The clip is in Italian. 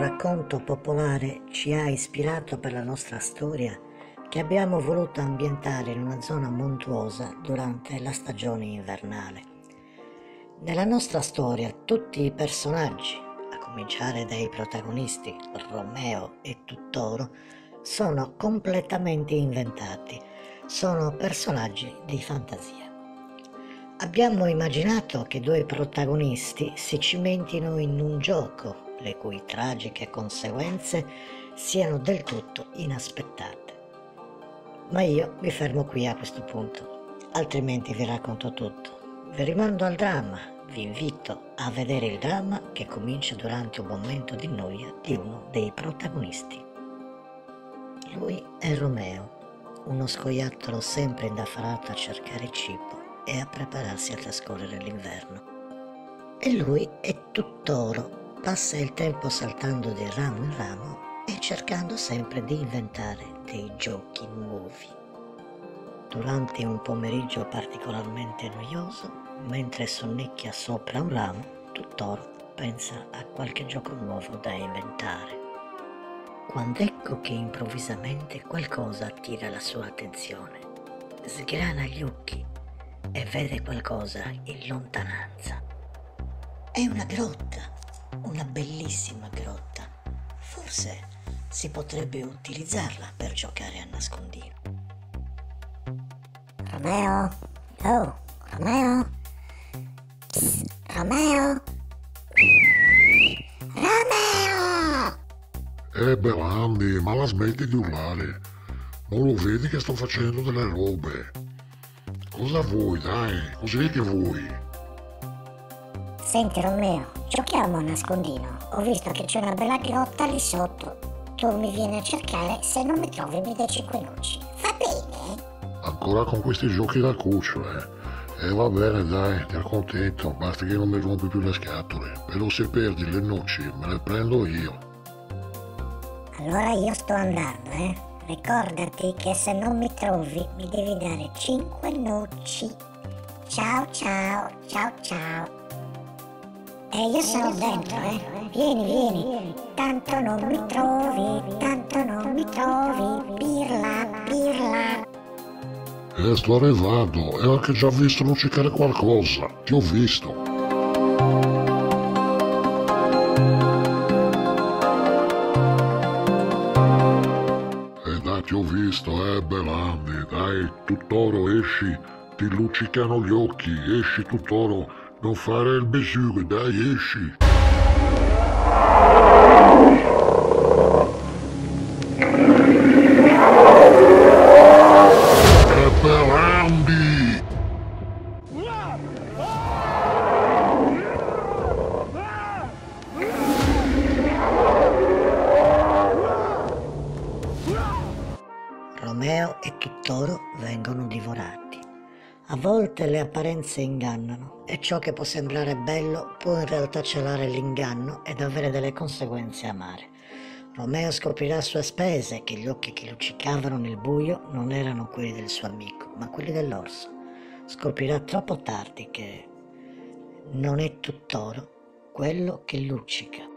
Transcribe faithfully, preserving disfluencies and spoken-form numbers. racconto popolare ci ha ispirato per la nostra storia, che abbiamo voluto ambientare in una zona montuosa durante la stagione invernale. Nella nostra storia tutti i personaggi, a cominciare dai protagonisti Romeo e Tuttoro, sono completamente inventati, sono personaggi di fantasia. Abbiamo immaginato che due protagonisti si cimentino in un gioco le cui tragiche conseguenze siano del tutto inaspettate. Ma io mi fermo qui a questo punto, altrimenti vi racconto tutto. Vi rimando al dramma, vi invito a vedere il dramma che comincia durante un momento di noia di uno dei protagonisti. Lui è Romeo, uno scoiattolo sempre indaffarato a cercare cibo e a prepararsi a trascorrere l'inverno. E lui è Tuttoro, passa il tempo saltando di ramo in ramo e cercando sempre di inventare dei giochi nuovi. Durante un pomeriggio particolarmente noioso, mentre sonnecchia sopra un ramo, Tuttoro pensa a qualche gioco nuovo da inventare. Quando ecco che improvvisamente qualcosa attira la sua attenzione, sgrana gli occhi e vede qualcosa in lontananza. È una grotta! Una bellissima grotta. Forse si potrebbe utilizzarla per giocare a nascondino. Romeo? Oh, Romeo? Psst, Romeo? Romeo! Eh, Berandi, ma la smetti di urlare. Non lo vedi che sto facendo delle robe? Cosa vuoi, dai? Cos'è che vuoi? Senti Romeo, giochiamo a nascondino. Ho visto che c'è una bella grotta lì sotto. Tu mi vieni a cercare, se non mi trovi mi dai cinque noci. Va bene? Ancora con questi giochi da cuccio, eh? E va bene dai, ti accontento, basta che non mi rompi più le scatole. Però se perdi le noci me le prendo io. Allora io sto andando, eh? Ricordati che se non mi trovi mi devi dare cinque noci. Ciao ciao, ciao ciao. E io sono dentro, eh. Vieni, vieni. Tanto non mi trovi, tanto non mi trovi. Pirla, pirla. Eh, sto arrivando. E ho anche già visto luccicare qualcosa. Ti ho visto. E eh, dai, ti ho visto, eh, Belandi. Dai, Tuttoro, esci. Ti luccicano gli occhi. Esci, Tuttoro. Non fare il besugo, dai, esci! E Berandi! Romeo e Tuttoro vengono divorati. A volte le apparenze ingannano e ciò che può sembrare bello può in realtà celare l'inganno ed avere delle conseguenze amare. Romeo scoprirà a sue spese che gli occhi che luccicavano nel buio non erano quelli del suo amico, ma quelli dell'orso. Scoprirà troppo tardi che non è Tuttoro quello che luccica.